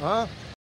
Huh?